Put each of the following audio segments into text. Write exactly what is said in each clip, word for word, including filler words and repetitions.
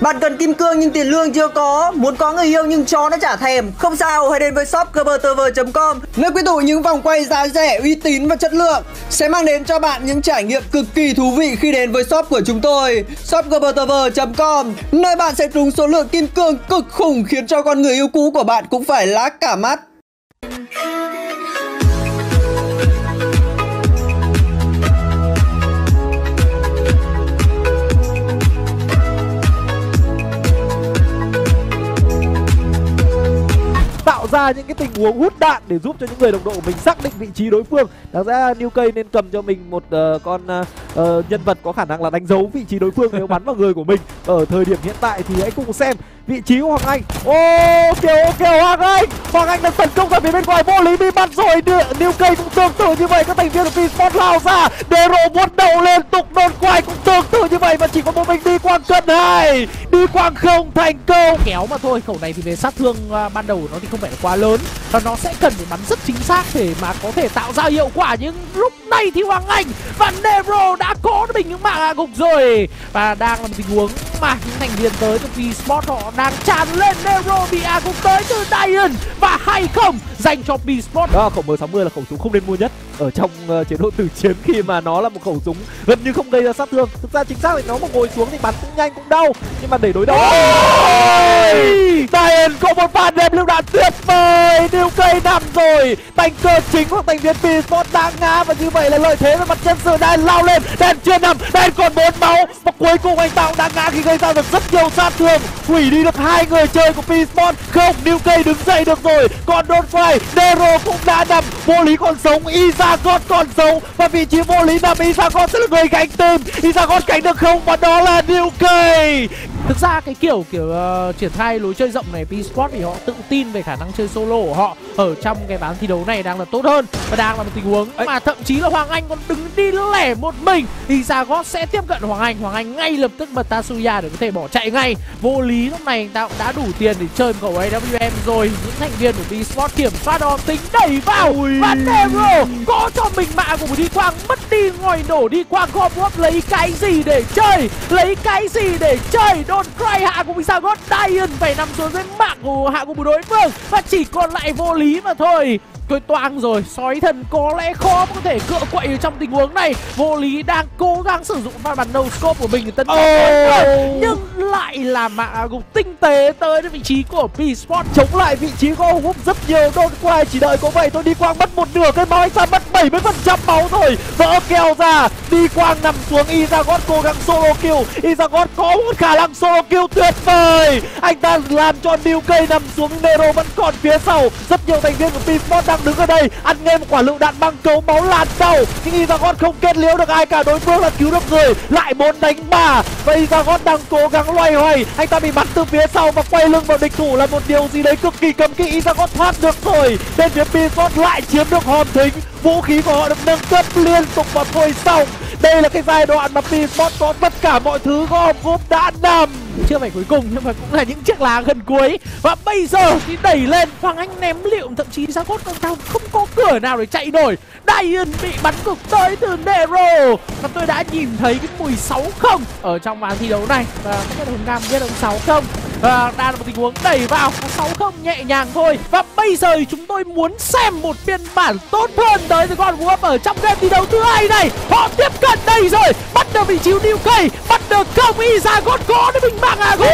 Bạn cần kim cương nhưng tiền lương chưa có, muốn có người yêu nhưng chó nó chả thèm. Không sao, hãy đến với shop gờ bê tê vê chấm com, nơi quy tụ những vòng quay giá rẻ, uy tín và chất lượng, sẽ mang đến cho bạn những trải nghiệm cực kỳ thú vị khi đến với shop của chúng tôi. Shop gờ bê tê vê chấm com, nơi bạn sẽ trúng số lượng kim cương cực khủng khiến cho con người yêu cũ của bạn cũng phải lá cả mắt. Ra những cái tình huống hút đạn để giúp cho những người đồng đội của mình xác định vị trí đối phương. Đáng ra New K nên cầm cho mình một uh, con uh, uh, nhân vật có khả năng là đánh dấu vị trí đối phương nếu bắn vào người của mình. Ở thời điểm hiện tại thì hãy cùng xem vị trí của Hoàng Anh. Ô oh, kiểu kiểu Hoàng Anh Hoàng Anh đã tấn công ra phía bên ngoài, vô lý bị bắt rồi. New K cũng tương tự như vậy, các thành viên của V-Sport lao ra để robot đầu lên tục đồn quay cũng tương tự như vậy, và chỉ có một mình Đi Quang cân hai, Đi Quang không thành công kéo mà thôi. Khẩu này thì về sát thương uh, ban đầu của nó thì không phải là quá lớn và nó sẽ cần phải bắn rất chính xác để mà có thể tạo ra hiệu quả, nhưng lúc này thì Hoàng Anh và Nero đã có mình những mạng gục rồi và đang là một tình huống mà những thành viên tới từ V-Sport họ đang tràn lên. Nero bị a gục tới từ Dian và hay không dành cho V-Sport. Đó, khẩu M sáu mươi là khẩu súng không nên mua nhất ở trong uh, chế độ tử chiến khi mà nó là một khẩu súng gần như không gây ra sát thương. Thực ra chính xác thì nó mà ngồi xuống thì bắn cũng nhanh cũng đau, nhưng mà để đối đầu Dian có một pha đẹp lựu đạn tuyệt vời. New K nằm rồi, thành cơ chính của thành viên V-Sport đã ngã và như vậy là lợi thế về mặt nhân sự. Dian lao lên, Dian chưa nằm, Dian còn bốn máu và cuối cùng anh ta cũng đã ngã khi gây ra được rất nhiều sát thương, hủy đi được hai người chơi của V-Sport. Không, New K đứng dậy được rồi, còn Donfire, Nero cũng đã nằm, vô lý còn sống, Isaagot còn sống và vị trí vô lý nằm, Isaagot sẽ là người gánh tìm. Isaagot gánh được không và đó là New K. Thực ra cái kiểu kiểu uh, triển khai lối chơi rộng này, V-Sport thì họ tự tin về khả năng chơi solo của họ ở trong cái bán thi đấu này đang là tốt hơn và đang là một tình huống ấy. Mà thậm chí là Hoàng Anh còn đứng đi lẻ một mình, Isaagot sẽ tiếp cận Hoàng Anh, Hoàng Anh ngay lập tức bật Tatsuya để có thể bỏ chạy ngay. Vô lý lúc này anh ta cũng đã đủ tiền để chơi một cầu a vê em rồi. Những thành viên của V-Sport kiểm soát đòn tính đẩy vào. Ui. Và Nero có cho mình mạng của một Đi Quang, mất đi ngòi nổ. Đi Quang góp góp lấy cái gì để chơi, lấy cái gì để chơi. Don't Cry hạ của Isaagot, Dian phải nằm xuống dưới mạng của hạ của một đối phương và chỉ còn lại vô lý mà thôi. Tôi toang rồi, sói thần có lẽ khó có thể cựa quậy ở trong tình huống này. Vô lý đang cố gắng sử dụng pha bắn no scope của mình để tấn công oh. nhưng lại là mạng gục tinh tế tới đến vị trí của V-Sport, chống lại vị trí của Hùng Húc rất nhiều. Don't Cry chỉ đợi có vậy tôi. Đi Quang mất một nửa cái máu, anh ta mất bảy mươi phần trăm máu rồi, vỡ kèo ra. Đi Quang nằm xuống, Isaagot cố gắng solo kill. Isaagot có một khả năng solo kill tuyệt vời, anh ta làm cho New K nằm xuống. Nero vẫn còn phía sau, rất nhiều thành viên của V-Sport đang đứng ở đây, ăn ngay một quả lựu đạn băng cấu máu làn sau, nhưng Isaagot không kết liễu được ai cả. Đối phương đã cứu được người, lại muốn đánh bà và Isaagot đang cố gắng loay hoay, anh ta bị bắn từ phía sau và quay lưng vào địch thủ là một điều gì đấy cực kỳ cấm kỵ. Isaagot thoát được rồi, bên phía V-Sport lại chiếm được hòn thính, vũ khí của họ được nâng cấp liên tục và thôi xong. Đây là cái giai đoạn mà V-Sport có tất cả mọi thứ, gom góp đã nằm. Chưa phải cuối cùng nhưng mà cũng là những chiếc lá gần cuối. Và bây giờ thì đẩy lên, Hoàng Anh ném liệu, thậm chí Isaagot còn tao không có cửa nào để chạy nổi. Dian bị bắn gục tới từ Nero và tôi đã nhìn thấy cái mùi sáu không ở trong màn thi đấu này. Và không biết là Hùng Nam biết ông sáu không. Và đang là một tình huống đẩy vào sáu không nhẹ nhàng thôi. Và bây giờ chúng tôi muốn xem một phiên bản tốt hơn tới từ con World ở trong game thi đấu thứ hai này. Họ tiếp cận đây rồi, bắt được vị trí New K, bắt được không. Isaagot có đến mình mạng à gục,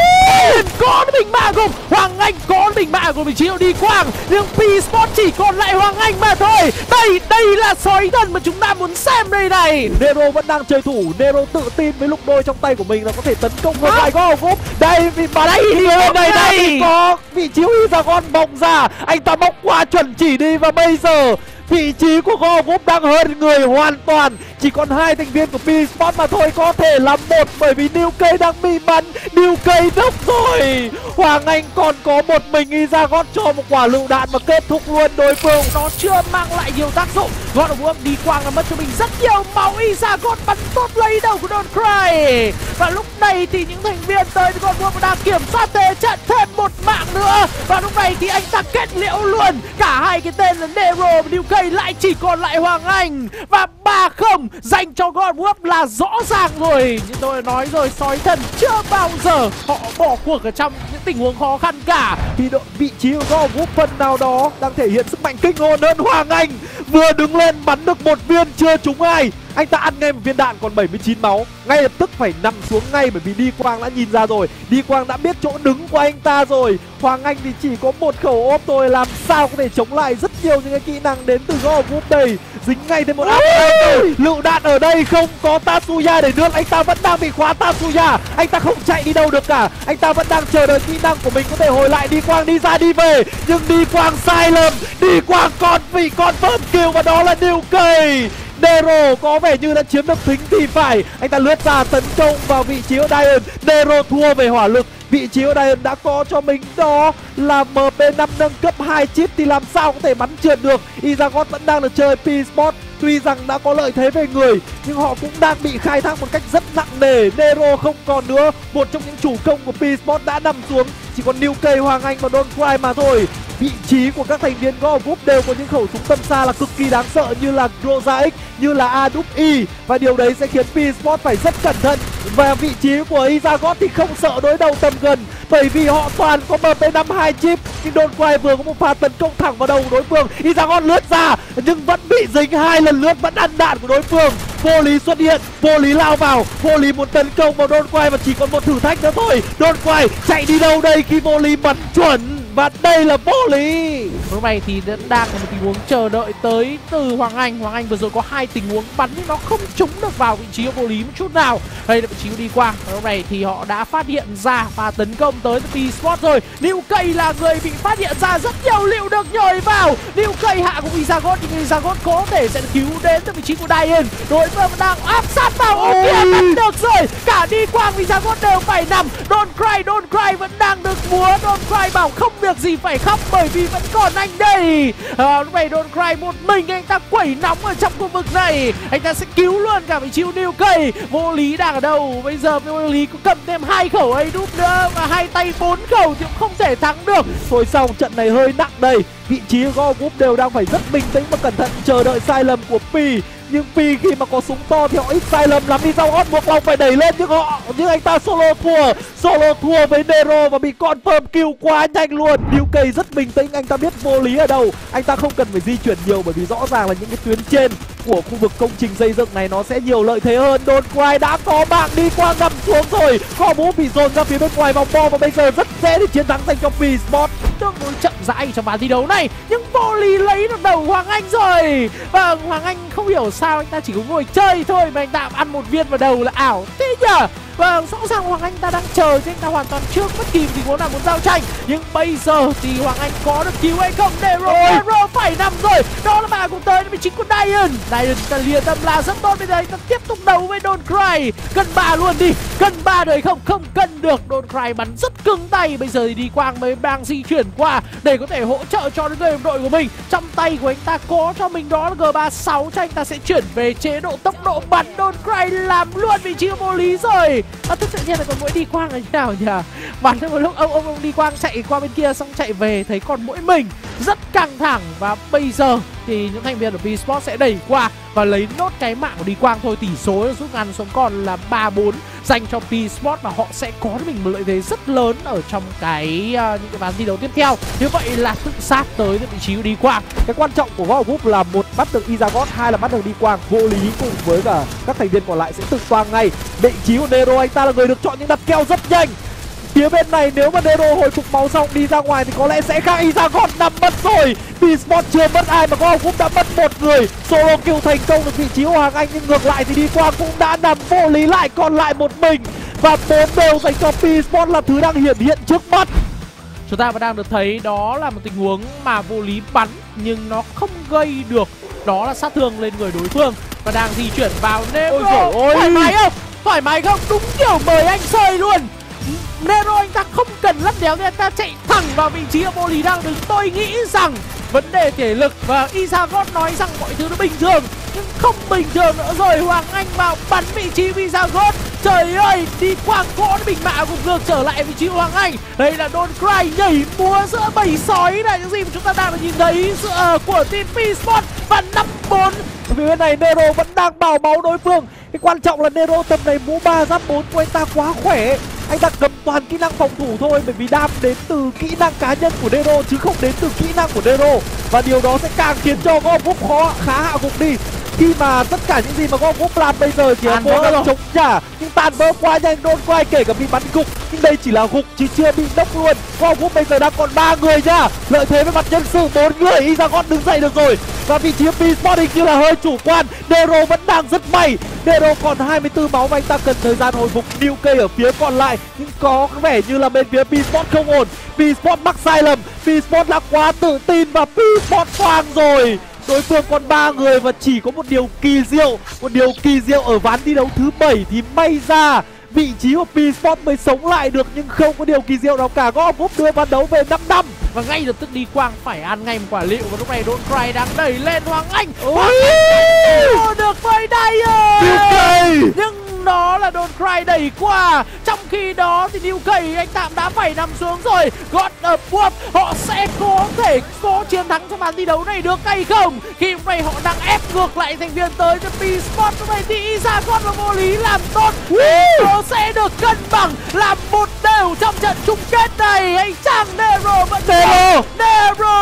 có đến mình mạng gục, Hoàng Anh có đến mình mạng của vị trí Đi Quang, nhưng V-Sport chỉ còn lại Hoàng Anh mà thôi. Đây, đây là sói thần mà chúng ta muốn xem đây này. Nero vẫn đang chơi thủ, Nero tự tin với lục đôi trong tay của mình là có thể tấn công vào lại có gục. Đây vì mà đây đây đây, đây. Có vị trí Isaagot bồng ra, anh ta bóc qua chuẩn chỉ đi và bây giờ vị trí của Go Group đang hơn người hoàn toàn. Chỉ còn hai thành viên của V-Sport mà thôi, có thể là một bởi vì New K đang bị bắn. New K đốc rồi, Hoàng Anh còn có một mình. Isaagot cho một quả lựu đạn mà kết thúc luôn đối phương. Nó chưa mang lại nhiều tác dụng. God of War Đi Quang đã mất cho mình rất nhiều máu. Isaagot bắn tốt lấy đầu của Don't Cry. Và lúc này thì những thành viên tới God of War đang kiểm soát thế trận thêm một mạng nữa. Và lúc này thì anh ta kết liễu luôn cả hai cái tên là Nero và đê ca, lại chỉ còn lại Hoàng Anh. Và ba không dành cho God World là rõ ràng rồi. Như tôi nói rồi, sói thần chưa bao giờ họ bỏ cuộc ở trong những tình huống khó khăn cả. Thì đội vị trí của God World phần nào đó đang thể hiện sức mạnh kinh hồn hơn. Hoàng Anh vừa đứng lên bắn được một viên chưa trúng ai, anh ta ăn ngay một viên đạn còn bảy mươi chín máu, ngay lập tức phải nằm xuống ngay bởi vì Đi Quang đã nhìn ra rồi, Đi Quang đã biết chỗ đứng của anh ta rồi. Hoàng Anh thì chỉ có một khẩu ốp thôi, làm sao có thể chống lại rất nhiều những cái kỹ năng đến từ God Group đây. Dính ngay thêm một áp lựu đạn ở đây, không có Tatsuya để được, anh ta vẫn đang bị khóa Tatsuya, anh ta không chạy đi đâu được cả, anh ta vẫn đang chờ đợi kỹ năng của mình có thể hồi lại. Đi Quang đi ra đi về nhưng Đi Quang sai lầm, Đi Quang còn bị con phơm kiều và đó là Điều Cây. Nero có vẻ như đã chiếm được tính thì phải, anh ta lướt ra tấn công vào vị trí của Dian. Nero thua về hỏa lực, vị trí của Dian đã có cho mình đó là em pê năm nâng cấp hai chip thì làm sao có thể bắn trượt được. Izagod vẫn đang được chơi P-Sport, tuy rằng đã có lợi thế về người nhưng họ cũng đang bị khai thác một cách rất nặng nề. Nero không còn nữa, một trong những chủ công của P-Sport đã nằm xuống, chỉ còn đê ca, Hoàng Anh và Don't Cry mà thôi. Vị trí của các thành viên God Group đều có những khẩu súng tầm xa là cực kỳ đáng sợ như là Groza X, như là a vê i, và điều đấy sẽ khiến P-Sport phải rất cẩn thận. Và vị trí của Izagod thì không sợ đối đầu tầm gần bởi vì họ toàn có em pê năm hai chip. Nhưng Don't Cry vừa có một pha tấn công thẳng vào đầu của đối phương, Izagod lướt ra nhưng vẫn bị dính hai lần lướt, vẫn ăn đạn của đối phương. Vô Lý xuất hiện, Vô Lý lao vào, Vô Lý muốn tấn công vào Don't Cry và chỉ còn một thử thách nữa thôi. Don't Cry chạy đi đâu đây khi Vô Lý bắn chuẩn? Và đây là Vô Lý. Lúc này thì đang có một tình huống chờ đợi tới từ Hoàng Anh. Hoàng Anh vừa rồi có hai tình huống bắn nhưng nó không trúng được vào vị trí của Vô Lý một chút nào. Đây là vị trí của Đi Qua. Lúc này thì họ đã phát hiện ra và tấn công tới P-Sport rồi. Liu Cây là người bị phát hiện ra, rất nhiều liệu được nhồi vào. Liu Cây hạ cũng Izagod nhưng Izagod có thể sẽ cứu đến từ vị trí của Dian. Đối phương đang áp sát vào, ô kia bắn được rồi. Cả Đi Qua và Izagod đều phải nằm. Don't Cry, Don't Cry vẫn đang được múa. Don't Cry bảo không việc gì phải khóc bởi vì vẫn còn anh đây. À, lúc này Don't Cry một mình anh ta quẩy nóng ở trong khu vực này, anh ta sẽ cứu luôn cả vị trí New Cây. Vô Lý đang ở đâu bây giờ? Vô Lý có cầm thêm hai khẩu ấy đúp nữa và hai tay bốn khẩu thì cũng không thể thắng được. Rồi xong trận này hơi nặng đây, vị trí God Group đều đang phải rất bình tĩnh và cẩn thận chờ đợi sai lầm của Pi. Nhưng Pi khi mà có súng to thì họ ít sai lầm lắm. Izagod buộc lòng phải đẩy lên nhưng họ nhưng anh ta solo thua. Solo thua với Nero và bị confirm kill quá nhanh luôn. đê ca rất bình tĩnh, anh ta biết Vô Lý ở đâu, anh ta không cần phải di chuyển nhiều bởi vì rõ ràng là những cái tuyến trên của khu vực công trình xây dựng này nó sẽ nhiều lợi thế hơn. Don't Cry đã có bạn, Đi Qua nằm xuống rồi, Kho Vũ bị dồn ra phía bên ngoài vòng bo và bây giờ rất dễ để chiến thắng dành cho P-Sport. Tương đối chậm rãi trong ván thi đấu này nhưng Vô Lý lấy được đầu Hoàng Anh rồi. Và Hoàng Anh không hiểu sao anh ta chỉ có ngồi chơi thôi mà anh ta ăn một viên vào đầu là ảo thế nhở. Và rõ ràng Hoàng Anh ta đang chờ chứ anh ta hoàn toàn chưa bất kỳ tình huống nào muốn giao tranh. Nhưng bây giờ thì Hoàng Anh có được cứu hay không? Nero, Nero phải nằm rồi. Đó là bà cũng tới với chính của Dian. Dian ta lìa tâm là rất tốt. Bây giờ anh ta tiếp tục đấu với Don't Cry. Cần ba luôn đi, cần ba đời không? Không cần được. Don't Cry bắn rất cứng tay. Bây giờ thì Đi Quang mới đang di chuyển qua để có thể hỗ trợ cho người đồng đội của mình. Trong tay của anh ta có cho mình đó là G ba sáu cho anh ta sẽ chuyển về chế độ tốc độ bắn. Don't Cry làm luôn vị trí của Vô Lý rồi. À, thực sự nhiên là còn mỗi Đi Quang là như nào nhỉ? Bắn một lúc ông ông ông Đi Quang chạy qua bên kia xong chạy về thấy còn mỗi mình, rất căng thẳng. Và bây giờ thì những thành viên của P-Sport sẽ đẩy qua và lấy nốt cái mạng của Đi Quang thôi. Tỷ số rút ngắn xuống còn là ba bốn dành cho P-Sport và họ sẽ có mình một lợi thế rất lớn ở trong cái uh, những cái ván thi đấu tiếp theo. Như vậy là tự sát tới vị trí của Đi Quang. Cái quan trọng của God Group là một bắt được Izagod, hai là bắt được Đi Quang. Vô Lý cùng với cả các thành viên còn lại sẽ tự toang ngay. Vị trí của Nero, anh ta là người được chọn những đập keo rất nhanh. Phía bên này nếu mà Nero hồi phục máu xong đi ra ngoài thì có lẽ sẽ khác. Izagod nằm mất rồi. P-Sport chưa mất ai mà God Group đã mất một người. Solo kill thành công được vị trí của Hoàng Anh nhưng ngược lại thì Đi Quang cũng đã nằm. Vô Lý lại còn lại một mình và bốn đều dành cho P-Sport là thứ đang hiển hiện trước mắt. Chúng ta vẫn đang được thấy đó là một tình huống mà Vô Lý bắn nhưng nó không gây được đó là sát thương lên người đối phương và đang di chuyển vào Nero. Ôi dồi ôi, thoải mái không? Thoải mái không? Đúng kiểu mời anh chơi luôn. Nero anh ta không cần lắp đéo nên anh ta chạy thẳng vào vị trí Vô Lý đang đứng. Tôi nghĩ rằng vấn đề thể lực và Izagod nói rằng mọi thứ nó bình thường nhưng không bình thường nữa rồi. Hoàng Anh vào bắn vị trí Izagod Trời ơi, đi qua cỗ bình mạ cùng Lương trở lại vị trí Hoàng Anh. Đây là Don't Cry nhảy múa giữa bầy sói này, những gì mà chúng ta đang nhìn thấy giữa của team P-Sport. Và năm bốn vì bên này Nero vẫn đang bào máu đối phương. Cái quan trọng là Nero tầm này mũ ba giáp bốn của anh ta quá khỏe. Anh ta cầm toàn kỹ năng phòng thủ thôi, bởi vì đam đến từ kỹ năng cá nhân của Nero chứ không đến từ kỹ năng của Nero. Và điều đó sẽ càng khiến cho Gom Group khó khá hạ gục đi. Khi mà tất cả những gì mà Gom Group làm bây giờ chỉ là cố gắng chống trả, nhưng tàn vỡ quá nhanh, Don't Cry kể cả bị bắn gục. Nhưng đây chỉ là gục chứ chưa bị nốc luôn. Gom Group bây giờ đang còn ba người nha. Lợi thế với mặt nhân sự bốn người, Izangon đứng dậy được rồi. Và vị trí P-Sport hình như là hơi chủ quan. Nero vẫn đang rất may. Nero còn hai mươi tư máu và anh ta cần thời gian hồi phục. New K ở phía còn lại, nhưng có vẻ như là bên phía P-Sport không ổn. P-Sport mắc sai lầm, P-Sport đã quá tự tin và P-Sport toang rồi. Đối phương còn ba người và chỉ có một điều kỳ diệu, một điều kỳ diệu ở ván thi đấu thứ bảy thì may ra vị trí của P-Sport mới sống lại được, nhưng không có điều kỳ diệu nào cả. Gom Group đưa ván đấu về năm năm và ngay lập tức đi Quang phải ăn ngay một quả lựu. Và lúc này Don't Cry đang đẩy lên Hoàng Anh. Hoàng Anh được với Dyer, nhưng nó là Don't Cry đẩy qua. Trong khi đó thì New K anh tạm đã phải nằm xuống rồi. God of War họ sẽ có thể có chiến thắng trong màn thi đấu này được hay không, khi lúc này họ đang ép ngược lại thành viên tới cho P-Sport. Lúc này thì Izangon và Vô Lý làm tốt, nó sẽ được cân bằng làm một đều trong trận chung kết này. Anh chàng Nero vẫn Nero Nero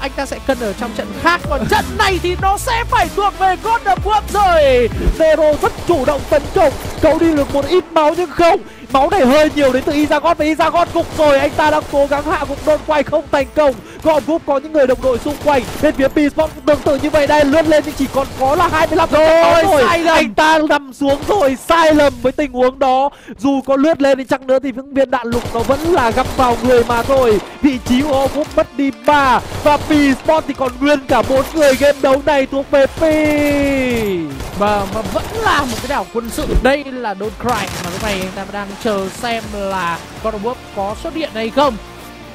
anh ta sẽ cân ở trong trận khác, còn trận này thì nó sẽ phải thuộc về God of War rồi. Nero rất chủ động tấn công, cậu đi được một ít máu nhưng không, máu này hơi nhiều đến từ Izangon và Izangon gục rồi. Anh ta đang cố gắng hạ gục Don't Cry không thành công. Gom Group có những người đồng đội xung quanh, bên phía P-Sport cũng tương tự như vậy, đây lướt lên nhưng chỉ còn có là hai mươi lăm rồi, rồi. Sai lầm. Anh ta nằm xuống rồi, sai lầm với tình huống đó. Dù có lướt lên thì chăng nữa thì những viên đạn lục nó vẫn là găm vào người mà thôi. Vị trí của Gom Group mất đi ba và P-Sport thì còn nguyên cả bốn người. Game đấu này thuộc về P và mà vẫn là một cái đảo quân sự. Đây là Don't Cry mà lúc này anh ta đang chờ xem là God of War có xuất hiện hay không.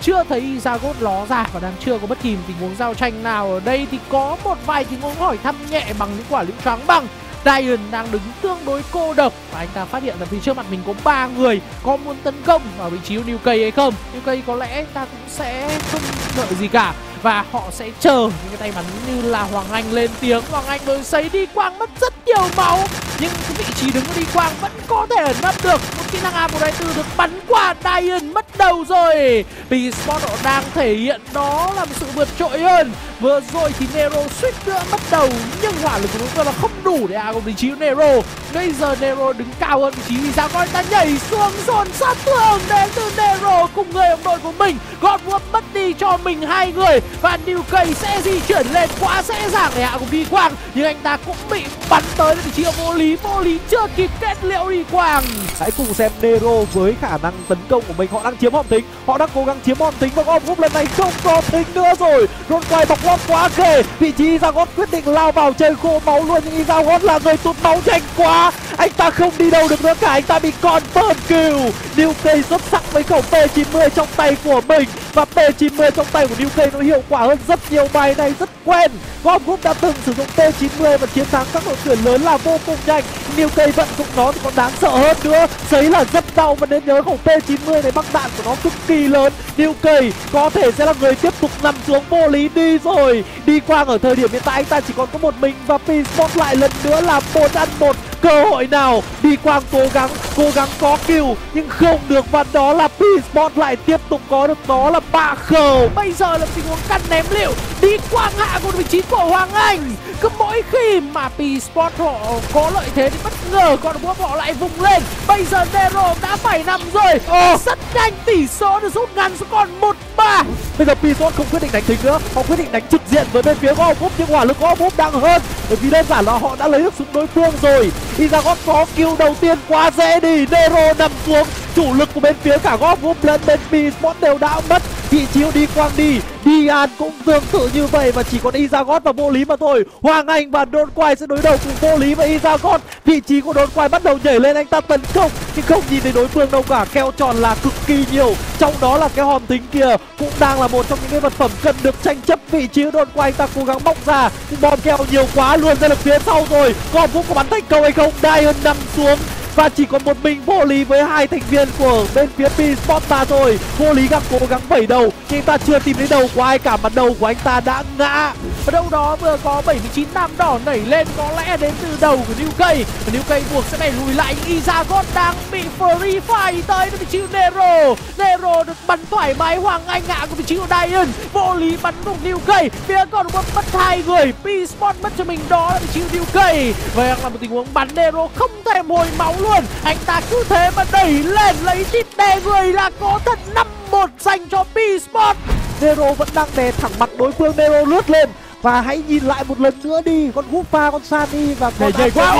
Chưa thấy Izangon ló ra và đang chưa có bất kỳ tình huống giao tranh nào ở đây. Thì có một vài tình huống hỏi thăm nhẹ bằng những quả lựu choáng băng. Dian đang đứng tương đối cô độc và anh ta phát hiện là phía trước mặt mình có ba người, có muốn tấn công vào vị trí của New K hay không. New K có lẽ ta cũng sẽ không đợi gì cả và họ sẽ chờ những cái tay bắn như là Hoàng Anh lên tiếng. Hoàng Anh đối xấy đi Quang mất rất nhiều máu, nhưng cái vị trí đứng của đi Quang vẫn có thể nấp được. Một kỹ năng A một hai tư được bắn qua, Dian mất đầu rồi. P-Sport họ đang thể hiện đó là một sự vượt trội hơn. Vừa rồi thì Nero suýt nữa mất đầu nhưng hỏa lực của đối phương là không đủ để hạ gục vị trí của Nero. Bây giờ Nero đứng cao hơn vị trí thì sao coi ta nhảy xuống dồn sát thương đến từ Nero cùng người đồng đội của mình. God of War mất đi cho mình hai người và New K sẽ di chuyển lên quá dễ dàng để hạ gục Đi Quang, nhưng anh ta cũng bị bắn tới vị trí Vô Lý. Vô Lý chưa kịp kết liễu Đi Quang. Hãy cùng xem Nero với khả năng tấn công của mình, họ đang chiếm hòn tính, họ đang cố gắng chiếm hòn tính và Gom Group lần này không có tính nữa rồi. Don't Cry bọc lót quá kề, vị trí Izangon quyết định lao vào chơi khô máu luôn, nhưng Izangon là người tụt máu nhanh quá, anh ta không đi đâu được nữa cả, anh ta bị confirm kill. New K xuất sắc với khẩu P chín mươi trong tay của mình và P chín mươi trong tay của New K nó hiệu quả hơn rất nhiều, bài này rất quen. Gom Group đã từng sử dụng P chín mươi và chiến thắng các đội tuyển lớn là vô cùng nhanh. New K vận dụng nó thì còn đáng sợ hơn nữa, sấy là rất đau và nên nhớ khẩu P chín mươi này, băng đạn của nó cực kỳ lớn. New K có thể sẽ là người tiếp tục nằm xuống. Vô Lý đi rồi, Đi Quang ở thời điểm hiện tại anh ta chỉ còn có một mình và P-Sport lại lần nữa là một ăn một. Cơ hội nào Đi Quang cố gắng cố gắng có kill nhưng không được và đó là P-Sport lại tiếp tục có được, đó là bạ khờ. Bây giờ là tình huống căn ném liệu, Đi Quang hạ của vị trí của Hoàng Anh. Cứ mỗi khi mà P-Sport họ có lợi thế thì bất ngờ còn búa họ lại vùng lên. Bây giờ Nero đã phải nằm rồi, ờ. rất nhanh tỷ số được rút ngắn xuống còn một ba. Bây giờ P-Sport không quyết định đánh thính nữa, họ quyết định đánh trực diện với bên phía Gom Group, nhưng hỏa lực Gom Group đang hơn bởi vì đơn giản là họ đã lấy được súng đối phương rồi. Izangon có kill đầu tiên quá dễ đi, Nero nằm xuống, chủ lực của bên phía cả Gom Group lẫn bên P-Sport đều đã mất. Vị trí Đi Quang đi, Dian cũng tương tự như vậy và chỉ còn Izangon và Vô Lý mà thôi. Hoàng Anh và Don't Cry sẽ đối đầu cùng Vô Lý và Izangon. Vị trí của Don't Cry bắt đầu nhảy lên, anh ta tấn công nhưng không nhìn thấy đối phương đâu cả, keo tròn là cực kỳ nhiều, trong đó là cái hòm tính kia cũng đang là một trong những cái vật phẩm cần được tranh chấp. Vị trí Don't Cry anh ta cố gắng bóc ra nhưng bom keo nhiều quá, luôn ra được phía sau rồi. Gom Group có bắn thành công hay không? Dian nằm xuống Và chỉ còn một mình Vô Lý với hai thành viên của bên phía P-Sport ta thôi. Vô Lý đang cố gắng vẩy đầu nhưng ta chưa tìm thấy đầu của ai cả, mà đầu của anh ta đã ngã. Và đâu đó vừa có bảy mươi chín nam đỏ nảy lên, có lẽ đến từ đầu của New K. Và New K buộc sẽ phải lùi lại. Izagod đang bị Free Fire tới vị trí Nero. Nero được bắn thoải mái, Hoàng Anh ngã của vị trí của Dian. Vô Lý bắn cùng New K. Phía còn một mất hai người, P-Sport mất cho mình đó là vị trí của New K. Và đang là một tình huống bắn Nero không thể hồi máu luôn. Anh ta cứ thế mà đẩy lên lấy tít đè người là có thật. Năm một dành cho P-Sport. Nero vẫn đang đè thẳng mặt đối phương, Nero lướt lên. Và hãy nhìn lại một lần nữa đi, con Gufa, con Sunny và con Để quá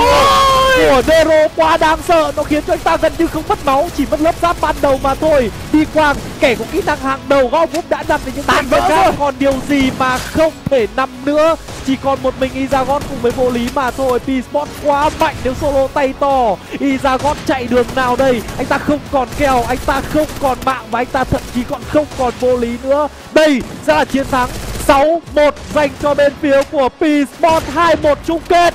của Nero quá đáng sợ. Nó khiến cho anh ta gần như không mất máu, chỉ mất lớp giáp ban đầu mà thôi. Đi Quang, kẻ có kỹ năng hàng đầu Gom Group đã nằm đến những tàn vỡ rồi. Còn điều gì mà không thể nằm nữa. Chỉ còn một mình Izagod cùng với Vô Lý mà thôi. P-Sport quá mạnh nếu solo tay to. Izagod chạy đường nào đây? Anh ta không còn kèo, anh ta không còn mạng, và anh ta thậm chí còn không còn Vô Lý nữa. Đây sẽ là chiến thắng sáu một dành cho bên phía của P-Sport, hai một chung kết.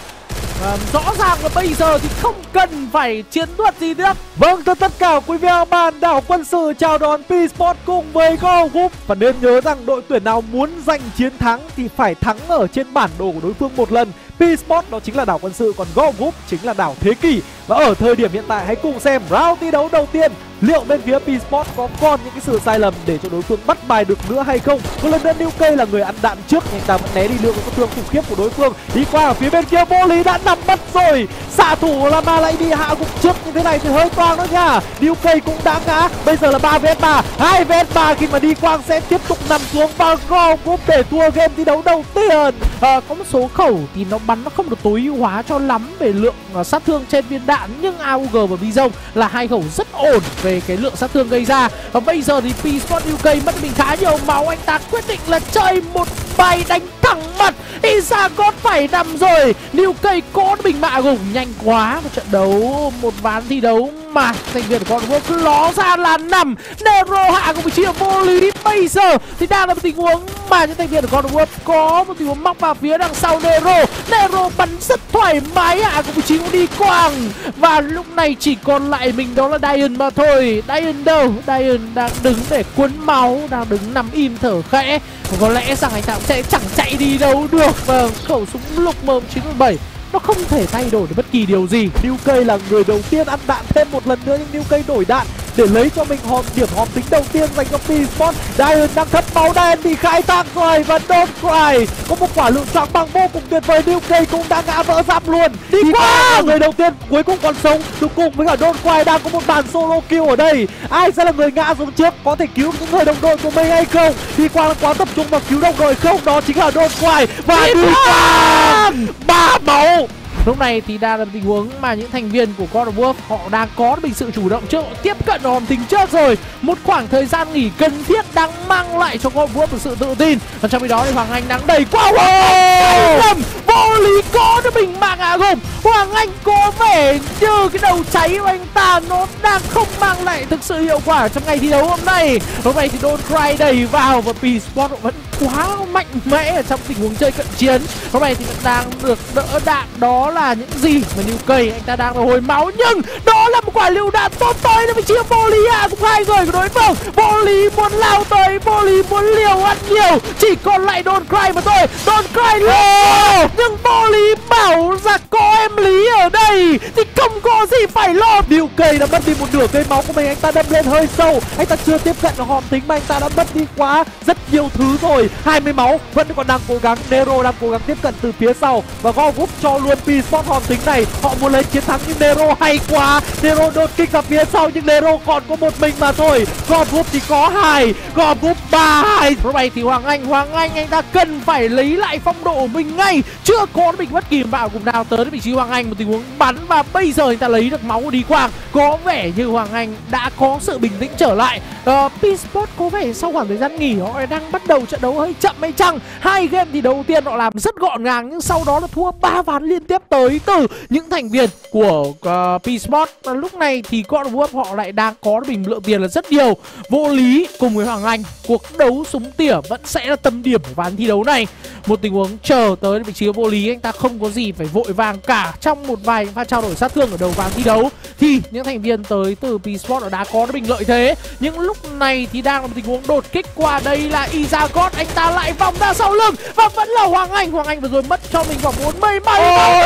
À, rõ ràng là bây giờ thì không cần phải chiến thuật gì nữa. Vâng, thưa tất cả quý vị và bạn, Đảo Quân Sự chào đón P-Sport cùng với Go Group. Và nên nhớ rằng đội tuyển nào muốn giành chiến thắng thì phải thắng ở trên bản đồ của đối phương một lần. P-Sport đó chính là Đảo Quân Sự, còn Go Group chính là đảo thế kỷ. Và ở thời điểm hiện tại hãy cùng xem round thi đấu đầu tiên, liệu bên phía P-Sport có còn những cái sự sai lầm để cho đối phương bắt bài được nữa hay không. Một lần nữa New K là người ăn đạn trước, anh ta vẫn né đi lượng các thương khủng khiếp của đối phương. Đi qua ở phía bên kia, Vô Lý đã nằm mất rồi. Xạ thủ là Ma lại đi hạ gục trước như thế này thì hơi toang đó nha. New K cũng đã ngã. Bây giờ là ba vs ba, hai vs ba khi mà Đi Quang sẽ tiếp tục nằm xuống và Go Group để thua game thi đấu đầu tiên. À, có một số khẩu thì nó bắn nó không được tối ưu hóa cho lắm về lượng uh, sát thương trên viên đạn, nhưng a u giê và Bizon là hai khẩu rất ổn về cái lượng sát thương gây ra. Và bây giờ thì P-Sport u ca mất mình khá nhiều máu, anh ta quyết định là chơi một bài đánh thẳng mặt. Izagod phải nằm rồi, u ca có bình mạ gục nhanh quá. Một trận đấu, một ván thi đấu mà thành viên của con Group ló ra là nằm. Nero hạ cũng chia Vô Lý. Bây giờ thì đang là một tình huống mà những thành viên của con Group có một tình huống móc vào phía đằng sau Nero. Nero bắn rất thoải mái, hạ cũng chỉ Đi Quang. Và lúc này chỉ còn lại mình đó là Dian mà thôi. Dian đâu? Dian đang đứng để cuốn máu, đang đứng nằm im thở khẽ. Có lẽ rằng anh ta cũng sẽ chẳng chạy đi đâu được. Và khẩu súng lục M chín mươi bảy nó không thể thay đổi được bất kỳ điều gì. New K là người đầu tiên ăn đạn thêm một lần nữa, nhưng New K đổi đạn để lấy cho mình hòm điểm hòm tính đầu tiên dành cho P-Sport. Dian đang thấp máu, Dian bị khai thác rồi và Don't Cry có một quả lượng choáng băng vô cùng tuyệt vời. New K cũng đã ngã vỡ giáp luôn. Đi qua người đầu tiên cuối cùng còn sống, cuối cùng với cả Don't Cry đang có một bàn solo kill ở đây. Ai sẽ là người ngã xuống trước, có thể cứu những người đồng đội của mình hay không? Đi qua quá tập trung vào cứu đồng đội không, đó chính là Don't Cry và Đi qua ba máu. Lúc này thì đang là tình huống mà những thành viên của God of War họ đang có được sự chủ động trước, họ tiếp cận hòm tính trước rồi. Một khoảng thời gian nghỉ cần thiết đang mang lại cho God of War một sự tự tin. Và trong khi đó thì Hoàng Anh đang đẩy qua Hoàng. Vô Lý có được bình mạng à gồm. Hoàng Anh có vẻ như cái đầu cháy của anh ta nó đang không mang lại thực sự hiệu quả trong ngày thi đấu hôm nay. Hôm nay thì Don't Cry đẩy vào và P-Sport vẫn quá mạnh mẽ ở trong tình huống chơi cận chiến. Hôm nay thì vẫn đang được đỡ đạn, đó là những gì mà u ca anh ta đang hồi máu, nhưng đó là một quả lưu đạn tốt tới nó bị chia Vô Lý à cũng hai người của đối phương. Vô Lý muốn lao tới, Vô Lý muốn liều ăn nhiều, chỉ còn lại Don't Cry mà thôi. Don't Cry liều, nhưng Vô Lý bảo rằng có em Lý ở đây thì không có gì phải lo. u ca đã mất đi một nửa cây máu của mình, anh ta đâm lên hơi sâu, anh ta chưa tiếp cận vào hòm tính mà anh ta đã mất đi quá rất nhiều thứ rồi. Hai mươi máu vẫn còn đang cố gắng, Nero đang cố gắng tiếp cận từ phía sau và Go Group cho luôn P-Sport hòm tính này. Họ muốn lấy chiến thắng nhưng Nero hay quá, Nero đột kích vào phía sau nhưng Nero còn có một mình mà thôi. Go Group thì có hai, Go Group ba hai. Lúc này thì Hoàng Anh, Hoàng Anh anh ta cần phải lấy lại phong độ của mình ngay. Chưa có mình bất kỳ bạo cùng nào tới vị trí Hoàng Anh, một tình huống bắn và bây giờ anh ta lấy được máu của Đi Quang. Có vẻ như Hoàng Anh đã có sự bình tĩnh trở lại. Uh, P-Sport có vẻ sau khoảng thời gian nghỉ họ đang bắt đầu trận đấu đấu hơi chậm hay chăng. Hai game thì đầu tiên họ làm rất gọn gàng, nhưng sau đó là thua ba ván liên tiếp tới từ những thành viên của uh, pê ét pê. Lúc này thì con Vũ Ấp họ lại đang có bình lượng tiền là rất nhiều. Vô Lý cùng với Hoàng Anh, cuộc đấu súng tỉa vẫn sẽ là tâm điểm của ván thi đấu này. Một tình huống chờ tới vị trí Vô Lý, anh ta không có gì phải vội vàng cả. Trong một vài pha trao đổi sát thương ở đầu ván thi đấu thì những thành viên tới từ pê ét pê đã có bình lợi thế. Nhưng lúc này thì đang là một tình huống đột kích qua đây là Izagod, anh ta lại vòng ra sau lưng và vẫn là Hoàng Anh. Hoàng Anh vừa rồi mất cho mình vòng bốn mươi bảy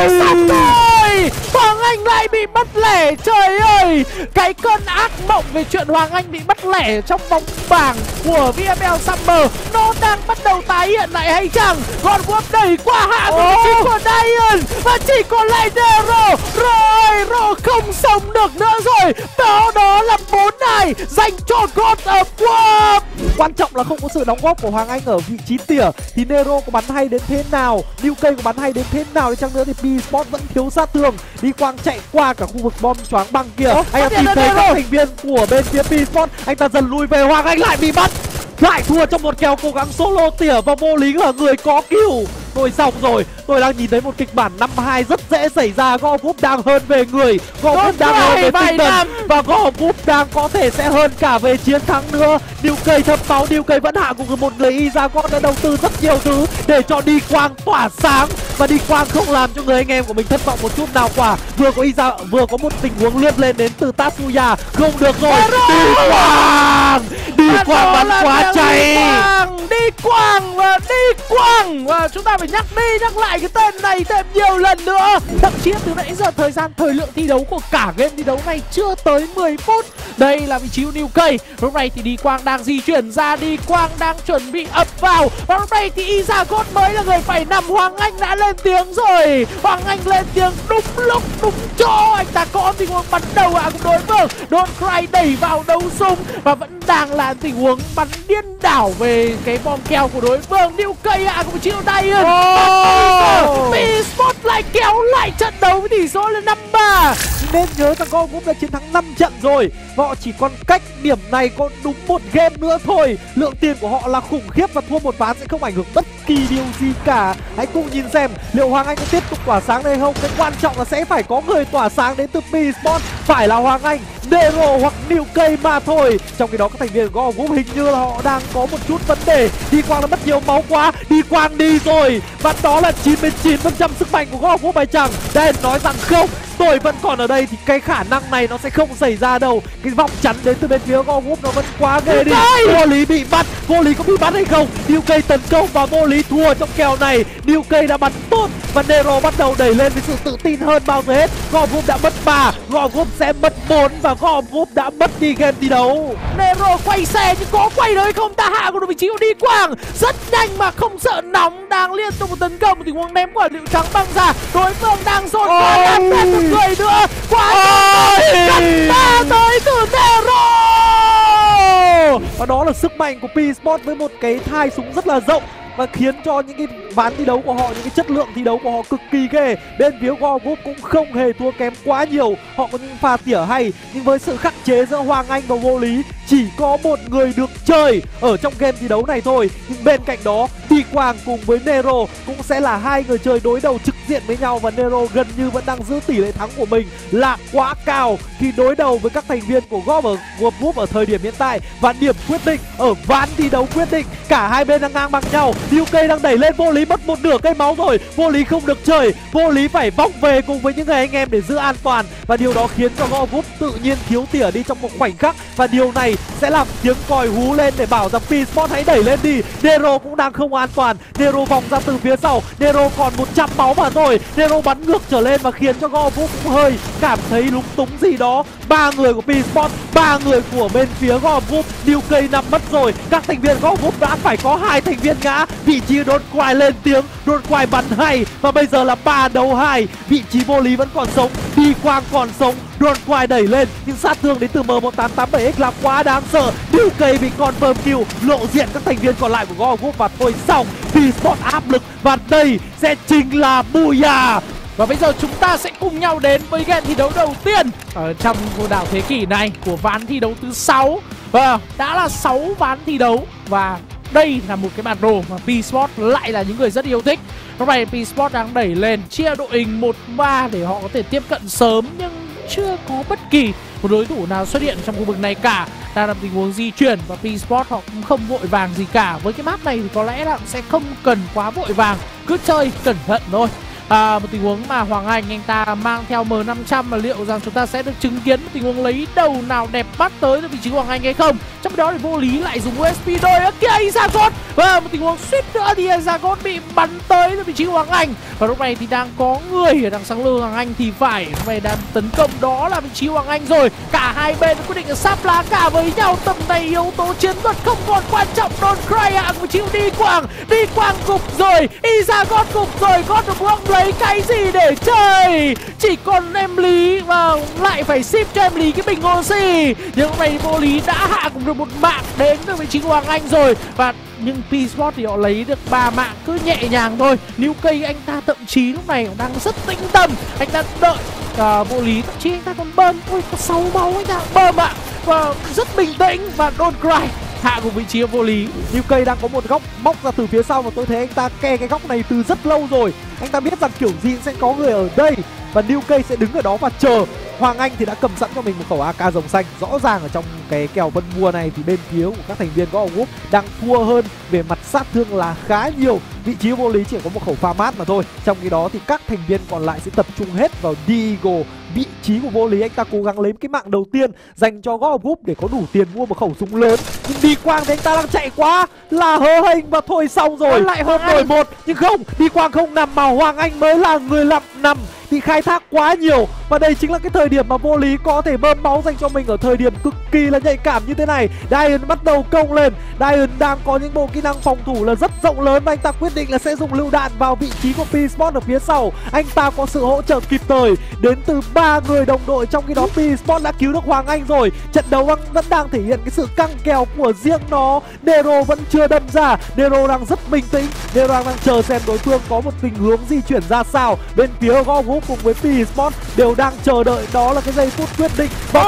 rồi, Hoàng Anh lại bị bắt lẻ. Trời ơi, cái cơn ác mộng về chuyện Hoàng Anh bị bắt lẻ trong vòng bảng của vê ép lờ Summer nó đang bắt đầu tái hiện lại hay chăng? Con Vũ Ấp đẩy qua hạ của vị trí của Dian và chỉ còn lại Dero rồi, Ro không sống được nữa rồi. Đó đó là bốn này dành cho God of War. Quan trọng là không có sự đóng góp của Hoàng Anh ở vị trí tỉa thì Nero có bắn hay đến thế nào, Liu Kei có bắn hay đến thế nào đi chăng nữa thì pê ét pê vẫn thiếu sát thương. Đi Quang chạy qua cả khu vực bom choáng băng kia, Ô, anh ta tìm thấy các thành viên của bên phía pê ét pê, anh ta dần lùi về. Hoàng Anh lại bị bắt, lại thua trong một kèo cố gắng solo tỉa và Vô Lý là người có kill. Tôi xong rồi, tôi đang nhìn thấy một kịch bản năm hai rất dễ xảy ra. Go Group đang hơn về người, Go Group đang hơn về tinh thần và Go Group đang có thể sẽ hơn cả về chiến thắng nữa. Điều cây thâm máu, điều cây vẫn hạ cùng một người Izagod đã đầu tư rất nhiều thứ để cho Đi Quang tỏa sáng và Đi Quang không làm cho người anh em của mình thất vọng một chút nào quả. Vừa có Izagod, vừa có một tình huống lướt lên đến từ Tatsuya, không được rồi. Đi Quang, Đi Quang bắn quá cháy. Đi Quang và Đi Quang và chúng ta phải nhắc đi nhắc lại cái tên này thêm nhiều lần nữa. Thậm chí từ nãy giờ thời gian thời lượng thi đấu của cả game thi đấu này chưa tới mười phút. Đây là vị trí của Liu Kei. Lúc này thì Đi Quang đang di chuyển ra, Đi Quang đang chuẩn bị ập vào và lúc này thì Izagod mới là người phải nằm. Hoàng Anh đã lên tiếng rồi, Hoàng Anh lên tiếng đúng lúc đúng chỗ. Anh ta có tình huống bắn đầu ạ à của đối phương. Don't Cry đẩy vào đấu súng và vẫn đang là tình huống bắn điên đảo về cái bom kèo của đối phương. Liu Kei ạ à của Chiêu Dian. Oh. pê ét pê lại kéo lại trận đấu với tỷ số là năm ba. Nên nhớ rằng Go Group đã chiến thắng năm trận rồi. Họ chỉ còn cách điểm này có đúng một game nữa thôi. Lượng tiền của họ là khủng khiếp và thua một ván sẽ không ảnh hưởng bất kỳ điều gì cả. Hãy cùng nhìn xem liệu Hoàng Anh có tiếp tục tỏa sáng hay không. Cái quan trọng là sẽ phải có người tỏa sáng đến từ pê ét pê, phải là Hoàng Anh, Dero hoặc Liu Kei mà thôi. Trong khi đó các thành viên của Go Group hình như là họ đang có một chút vấn đề. Đi Quang đã mất nhiều máu quá, Đi Quang đi rồi. Và đó là chín mươi chín phần trăm sức mạnh của Go Group hay chẳng. Đen nói rằng không, tôi vẫn còn ở đây thì cái khả năng này nó sẽ không xảy ra đâu. Cái vòng chắn đến từ bên phía Go Group nó vẫn quá ghê đi. Vô Lý bị bắt, Vô Lý có bị bắt hay không? Liu Kei tấn công và Vô Lý thua trong kèo này. Liu Kei đã bắn tốt và Nero bắt đầu đẩy lên với sự tự tin hơn bao giờ hết. Go Group đã mất ba, Go Group sẽ mất bốn và Go Group đã mất đi game thi đấu. Nero quay xe nhưng có quay đấy không? Ta hạ của đội vị trí của Đi Quang rất nhanh mà không sợ nóng, đang liên tục tấn công. Một tình huống ném quả liệu trắng băng ra, đối phương đang dồn qua người nữa. Quá cắt ba tới từ Nero. Và đó là sức mạnh của pê ét pê với một cái thai súng rất là rộng và khiến cho những cái ván thi đấu của họ, những cái chất lượng thi đấu của họ cực kỳ ghê. Bên phía Go Group cũng không hề thua kém quá nhiều, họ có những pha tỉa hay, nhưng với sự khắc chế giữa Hoàng Anh và Vô Lý, chỉ có một người được chơi ở trong game thi đấu này thôi. Nhưng bên cạnh đó Đi Quang cùng với Nero cũng sẽ là hai người chơi đối đầu trực diện với nhau và Nero gần như vẫn đang giữ tỷ lệ thắng của mình là quá cao khi đối đầu với các thành viên của Go Group ở thời điểm hiện tại. Và điểm quyết định ở ván thi đấu quyết định, cả hai bên đang ngang bằng nhau. Liu Kei đang đẩy lên, Vô Lý mất một nửa cây máu rồi, Vô Lý không được chơi, Vô Lý phải vòng về cùng với những người anh em để giữ an toàn và điều đó khiến cho Go Group tự nhiên thiếu tỉa đi trong một khoảnh khắc và điều này sẽ làm tiếng còi hú lên để bảo rằng pê ét pê hãy đẩy lên đi. Nero cũng đang không an toàn, Nero vòng ra từ phía sau, Nero còn một trăm máu mà thôi, Nero bắn ngược trở lên và khiến cho Go Group cũng hơi cảm thấy lúng túng gì đó. Ba người của pê ét pê, ba người của bên phía Go Group, Liu Kei nằm mất rồi, các thành viên Go Group đã phải có hai thành viên ngã. Vị trí Don't Cry lên tiếng, Don't Cry bắn hay và bây giờ là ba đấu hai. Vị trí Vô Lý vẫn còn sống, Đi Quang còn sống, Don't Cry đẩy lên nhưng sát thương đến từ em một tám tám bảy ích là quá đáng sợ. Liu Kei bị confirm kill, lộ diện các thành viên còn lại của Go Group và thôi xong, pê ét pê áp lực và đây sẽ chính là Booyah. Và bây giờ chúng ta sẽ cùng nhau đến với game thi đấu đầu tiên ở trong cuộc đảo thế kỷ này của ván thi đấu thứ sáu. Và đã là sáu ván thi đấu và Đây là một cái bản đồ mà pê ét pê lại là những người rất yêu thích. Lúc này pê ét pê đang đẩy lên chia đội hình một ba để họ có thể tiếp cận sớm, nhưng chưa có bất kỳ một đối thủ nào xuất hiện trong khu vực này cả. Đang làm tình huống di chuyển và pê ét pê họ cũng không vội vàng gì cả. Với cái map này thì có lẽ là sẽ không cần quá vội vàng, cứ chơi cẩn thận thôi. À, một tình huống mà Hoàng Anh anh ta mang theo em năm trăm mà liệu rằng chúng ta sẽ được chứng kiến một tình huống lấy đầu nào đẹp bắt tới từ vị trí Hoàng Anh hay không. Trong đó thì Vô Lý lại dùng u ét pê đôi ở kia Azagot. Và một tình huống suýt nữa thì Azagot bị bắn tới từ vị trí Hoàng Anh. Và lúc này thì đang có người ở đằng sau lưng Hoàng Anh thì phải. Lúc này đang tấn công đó là vị trí Hoàng Anh rồi. Cả hai bên quyết định sáp lá cả với nhau. Tầm này yếu tố chiến thuật không còn quan trọng. Don't Cry hạng vị trí đi Quang. Đi Quang gục rồi, Azagot gục rồi. God of War lấy cái gì để chơi, chỉ còn em Lý và lại phải ship cho em Lý cái bình oxy. Nhưng hôm nay Vô Lý đã hạ cũng được một mạng đến từ vị trí của Hoàng Anh rồi. Và nhưng pê ét pê thì họ lấy được ba mạng cứ nhẹ nhàng thôi. New Kay anh ta thậm chí lúc này đang rất tĩnh tâm, anh ta đợi à, Vô Lý, thậm chí anh ta còn bơm thôi, có sáu máu anh ta bơm ạ, và rất bình tĩnh. Và Don't Cry hạ của vị trí Vô Lý. New Kay đang có một góc bóc ra từ phía sau và tôi thấy anh ta kè cái góc này từ rất lâu rồi. Anh ta biết rằng kiểu gì sẽ có người ở đây và New Kay sẽ đứng ở đó và chờ. Hoàng Anh thì đã cầm sẵn cho mình một khẩu a ca rồng xanh. Rõ ràng ở trong cái kèo Vân Mua này thì bên phía của các thành viên của Group đang thua hơn về mặt sát thương là khá nhiều. Vị trí Vô Lý chỉ có một khẩu pha mát mà thôi. Trong khi đó thì các thành viên còn lại sẽ tập trung hết vào Deagle. Vị trí của Vô Lý anh ta cố gắng lấy cái mạng đầu tiên dành cho God of War để có đủ tiền mua một khẩu súng lớn. Nhưng Đi Quang thì anh ta đang chạy quá là hớ hênh và thôi xong rồi. Lại hơn đổi một nhưng không, Đi Quang không nằm mà Hoàng Anh mới là người làm nằm thì khai thác quá nhiều. Và đây chính là cái thời điểm mà Vô Lý có thể bơm máu dành cho mình ở thời điểm cực kỳ là nhạy cảm như thế này. Dian bắt đầu công lên. Dian đang có những bộ kỹ năng phòng thủ là rất rộng lớn và anh ta quyết định là sẽ dùng lựu đạn vào vị trí của pê ét pê ở phía sau. Anh ta có sự hỗ trợ kịp thời đến từ ba người đồng đội, trong khi đó pê ét pê đã cứu được Hoàng Anh rồi. Trận đấu vẫn đang thể hiện cái sự căng kèo của riêng nó. Nero vẫn chưa đâm ra, Nero đang rất bình tĩnh, Nero đang chờ xem đối phương có một tình hướng di chuyển ra sao. Bên phía God of War cùng với pê ét pê đều đang chờ đợi đó là cái giây phút quyết định. Và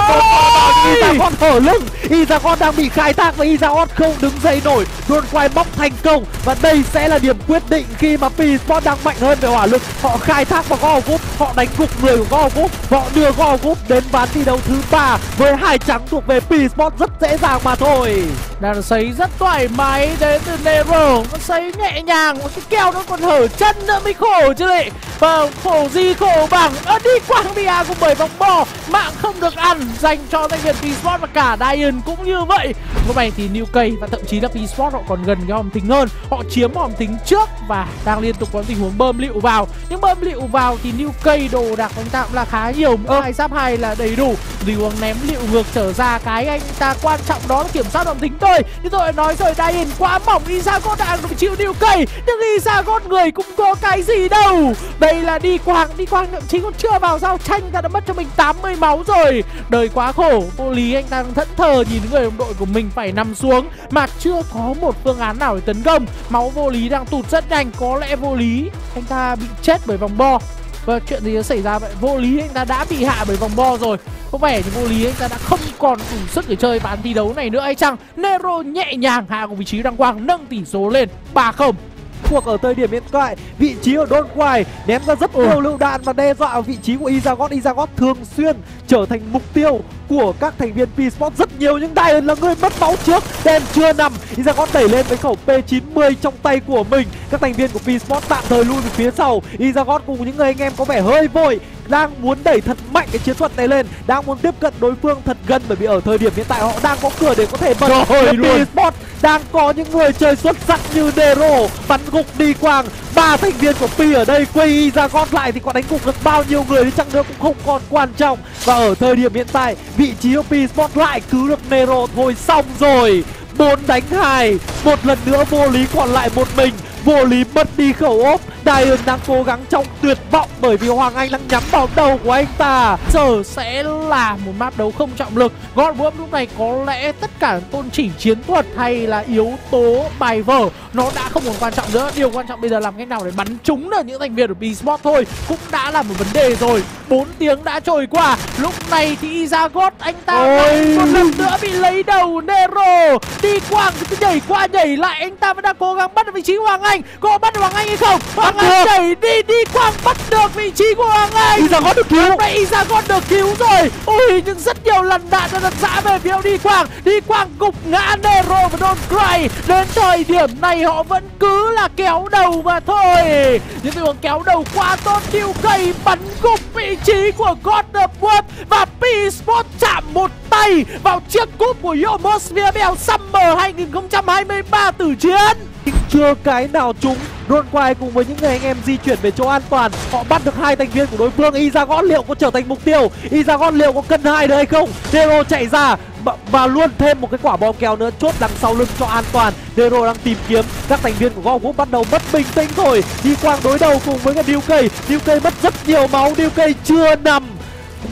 Azagon hở lưng, Azagon đang bị khai thác và Azagon không đứng dậy nổi. Don't Cry bóc thành công và đây sẽ là điểm quyết định khi mà pê ét pê đang mạnh hơn về hỏa lực. Họ khai thác vào God of War, họ đánh gục người của God of War, họ đưa God of War đến ván thi đấu thứ ba với hai trắng thuộc về pê ét pê rất dễ dàng mà thôi. Đang sấy rất thoải mái đến từ Nero, nó sấy nhẹ nhàng, cái kèo nó còn hở chân nữa mới khổ chứ lệ. Và khổ gì khổ bằng ở Đi Quang đi à, cũng bởi bóng bò mạng không được ăn dành cho thành viên pê ét pê và cả Dian cũng như vậy. Lúc này thì New Kay và thậm chí là pê ét pê họ còn gần cái hòm tính hơn, họ chiếm hòm tính trước và đang liên tục có tình huống bơm lựu vào. Nhưng bơm lựu vào thì New Kay đồ đạc anh ta cũng là khá nhiều, mỗi hai giáp hai là đầy đủ. Điều uống ném lựu ngược trở ra, cái anh ta quan trọng đó là kiểm soát hòm tính thôi. Như tôi đã nói rồi, Dian quá mỏng, Azagot đã chịu New Kay nhưng Azagot người cũng có cái gì đâu. Đây là Đi Quang, Đi Quang thậm chí còn chưa vào giao tranh ta đã mất cho mình tám mươi máu rồi. Đời quá khổ, Vô Lý anh ta thẫn thờ nhìn người đồng đội của mình phải nằm xuống mà chưa có một phương án nào để tấn công. Máu Vô Lý đang tụt rất nhanh, có lẽ Vô Lý anh ta bị chết bởi vòng bo. Và chuyện gì đã xảy ra vậy? Vô Lý anh ta đã bị hạ bởi vòng bo rồi. Có vẻ thì Vô Lý anh ta đã không còn đủ sức để chơi ván thi đấu này nữa hay chăng? Nero nhẹ nhàng hạ của vị trí Đăng Quang, nâng tỷ số lên ba không. Cuộc ở thời điểm hiện tại, vị trí của Don't Cry ném ra rất nhiều lựu đạn và đe dọa vị trí của Azagot. Azagot thường xuyên trở thành mục tiêu của các thành viên pê ét pê rất nhiều, nhưng Dian là người mất máu trước. Dian chưa nằm, Azagot đẩy lên với khẩu pê chín mươi trong tay của mình. Các thành viên của pê ét pê tạm thời lui về phía sau. Azagot cùng những người anh em có vẻ hơi vội, đang muốn đẩy thật mạnh cái chiến thuật này lên, đang muốn tiếp cận đối phương thật gần, bởi vì ở thời điểm hiện tại họ đang có cửa để có thể bật. pê ét pê đang có những người chơi xuất sắc như Nero bắn gục Đi Quang. Ba thành viên của pê ở đây quay Azagot lại thì có đánh gục được bao nhiêu người đi chăng nữa cũng không còn quan trọng. Và ở thời điểm hiện tại, vị trí của pê lại cứu được Nero thôi xong rồi. Bốn đánh hai, một lần nữa Vô Lý còn lại một mình. Vô Lý mất đi khẩu ốp. Dian đang cố gắng trong tuyệt vọng bởi vì Hoàng Anh đang nhắm vào đầu của anh ta. Giờ sẽ là một map đấu không trọng lực. God of War lúc này có lẽ tất cả tôn chỉ chiến thuật hay là yếu tố bài vở nó đã không còn quan trọng nữa. Điều quan trọng bây giờ làm cách nào để bắn trúng được những thành viên của pê ét pê thôi cũng đã là một vấn đề rồi. bốn tiếng đã trôi qua. Lúc này thì Azagot anh ta một lần nữa bị lấy lấy đầu Nero đi quàng nhảy qua nhảy lại, anh ta vẫn đang cố gắng bắt được vị trí Hoàng Anh. Có bắt được Hoàng Anh hay không? Hoàng bắt Anh được. Nhảy đi đi quàng bắt được vị trí của Hoàng Anh. Izangon được cứu. Đấy, Izangon được cứu rồi. Ui, nhưng rất nhiều lần đạn đã đặt dã về phía đi quàng. Đi quàng gục ngã Nero và Don Cry. Đến thời điểm này họ vẫn cứ là kéo đầu mà thôi. Những tình huống kéo đầu quá tốt, điêu cây bắn gục vị trí của God the Wolf và P-Sport chạm một tay vào chiếc cúp của Yomos vê bê lờ Summer hai không hai ba Tử Chiến. Chưa cái nào trúng, Ron Quai cùng với những người anh em di chuyển về chỗ an toàn, họ bắt được hai thành viên của đối phương. Izangon liệu có trở thành mục tiêu? Izangon liệu có cân hai được hay không? Nero chạy ra và luôn thêm một cái quả bom kèo nữa, chốt đằng sau lưng cho an toàn. Nero đang tìm kiếm, các thành viên của Go Group bắt đầu mất bình tĩnh rồi. Đi quang đối đầu cùng với cái Điêu Cây, Điêu Cây mất rất nhiều máu, Điêu Cây chưa nằm,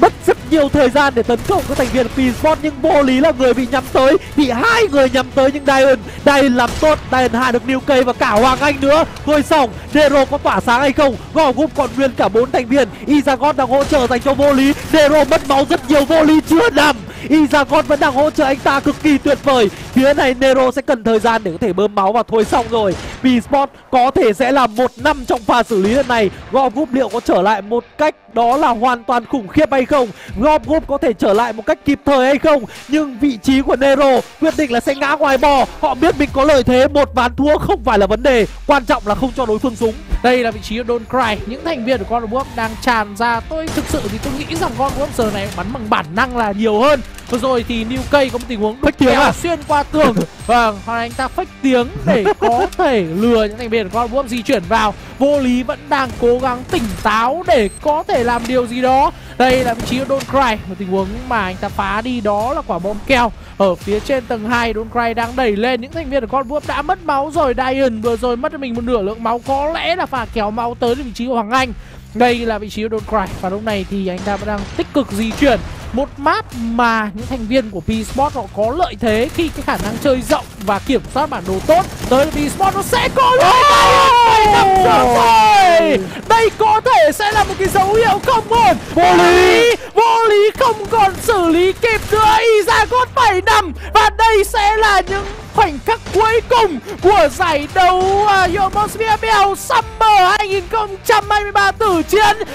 mất rất nhiều thời gian để tấn công các thành viên P-Sport. Nhưng vô lý là người bị nhắm tới, bị hai người nhắm tới, nhưng Dian Dian làm tốt, Dian hạ được New K và cả Hoàng Anh nữa rồi xong. Nero có tỏa sáng hay không? Go Group còn nguyên cả bốn thành viên. Izangon đang hỗ trợ dành cho vô lý. Nero mất máu rất nhiều, vô lý chưa nằm, Izangon vẫn đang hỗ trợ anh ta cực kỳ tuyệt vời. Phía này Nero sẽ cần thời gian để có thể bơm máu và thôi xong rồi. P-Sport có thể sẽ là một năm trong pha xử lý lần này. Go Group liệu có trở lại một cách đó là hoàn toàn khủng khiếp hay không? Go Group có thể trở lại một cách kịp thời hay không? Nhưng vị trí của Nero quyết định là sẽ ngã ngoài bò. Họ biết mình có lợi thế, một ván thua không phải là vấn đề, quan trọng là không cho đối phương súng. Đây là vị trí của Don't Cry. Những thành viên của God of Wolf đang tràn ra. Tôi thực sự thì tôi nghĩ rằng God of Wolf giờ này bắn bằng bản năng là nhiều hơn. Vừa rồi thì New K có một tình huống đục kéo à? xuyên qua tường. Vâng, hoặc là anh ta fake tiếng để có thể lừa những thành viên của God of Wolf di chuyển vào. Vô lý vẫn đang cố gắng tỉnh táo để có thể làm điều gì đó. Đây là vị trí của Don't Cry. Một tình huống mà anh ta phá đi đó là quả bom keo ở phía trên tầng hai. Don't Cry đang đẩy lên những thành viên của God of Wolf đã mất máu rồi. Dian vừa rồi mất mình một nửa lượng máu, có lẽ là pha kéo máu tới vị trí của Hoàng Anh. Đây là vị trí của Don't Cry và lúc này thì anh ta vẫn đang tích cực di chuyển. Một map mà những thành viên của P-Sport họ có lợi thế khi cái khả năng chơi rộng và kiểm soát bản đồ tốt. Tới P-Sport nó sẽ có lợi thế năm giờ rồi. Đây có thể sẽ là một cái dấu hiệu không ổn. Vô lý, vô lý không còn xử lý kịp nữa. Izangon phải nằm và đây sẽ là những khoảnh khắc cuối cùng của giải đấu uh, Yomos vê bê lờ Summer hai không hai ba Tử Chiến.